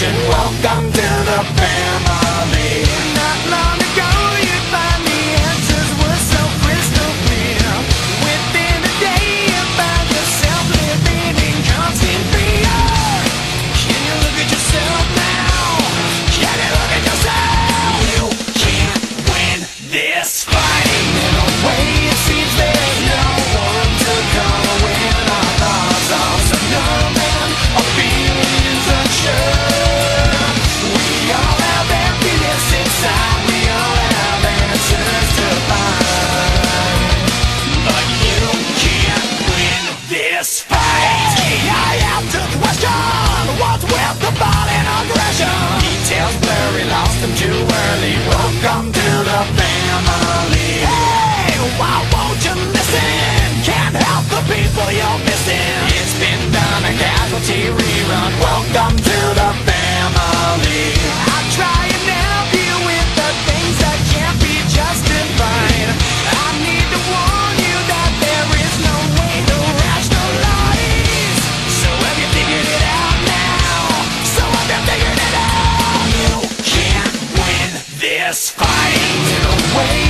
nation, welcome to the family. Not long ago you found the answers were so crystal clear. Within a day you found yourself living in constant fear. Can you look at yourself now? Can you look at yourself? You can't win this fight. In a way it seems there's no one to come when our thoughts are so numb and our feelings unsure. Too early, welcome to the family. Hey, why won't you listen? Can't help the people you're missing. It's been done, a casualty rerun. Welcome to the family. I'll try and help you with the things that can't be justified. I need to warn you that there is no way to rationalize. So have you figured it out now? So have you figured it out? This fight in a way